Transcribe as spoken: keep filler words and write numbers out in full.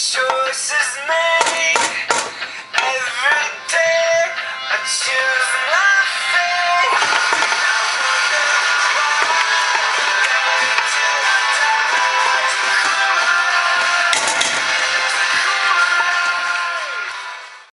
Choices made every day. I choose.